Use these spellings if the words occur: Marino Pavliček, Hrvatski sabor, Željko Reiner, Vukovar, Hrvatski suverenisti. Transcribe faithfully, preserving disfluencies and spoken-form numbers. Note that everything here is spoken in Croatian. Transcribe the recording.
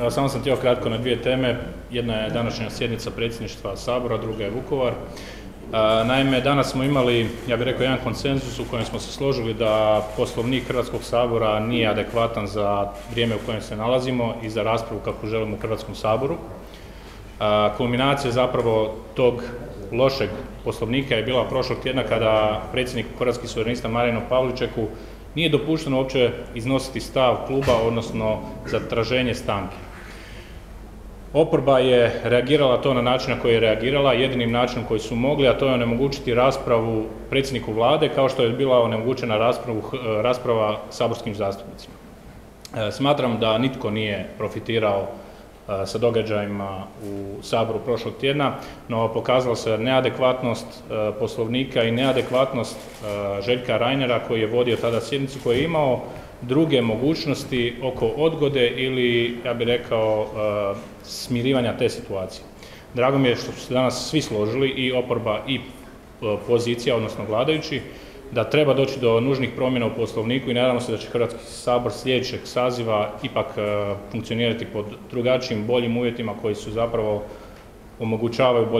Evo, samo sam htio kratko na dvije teme. Jedna je današnja sjednica predsjedništva Sabora, druga je Vukovar. Naime, danas smo imali, ja bih rekao, jedan konsenzus u kojem smo se složili da Poslovnik Hrvatskog sabora nije adekvatan za vrijeme u kojem se nalazimo i za raspravu kakvu želimo u Hrvatskom saboru. Kulminacija zapravo tog lošeg poslovnika je bila prošlog tjedna kada predsjednik Hrvatskih suverenista Marino Pavličeku nije dopušteno uopće iznositi stav kluba, odnosno zatraženje stanke. Oporba je reagirala to na način na koji je reagirala, jedinim načinom koji su mogli, a to je onemogućiti raspravu predsjedniku vlade, kao što je bila onemogućena rasprava saborskim zastupnicima. Smatram da nitko nije profitirao sa događajima u Saboru prošlog tjedna, no pokazala se neadekvatnost poslovnika i neadekvatnost Željka Reinera koji je vodio tada sjednicu, koji je imao druge mogućnosti oko odgode ili, ja bih rekao, smirivanja te situacije. Drago mi je što su se danas svi složili, i oporba i pozicija, odnosno vladajući, da treba doći do nužnih promjena u poslovniku i nadamo se da će Hrvatski sabor sljedećeg saziva ipak funkcionirati pod drugačijim, boljim uvjetima koji su zapravo omogućavaju bolje.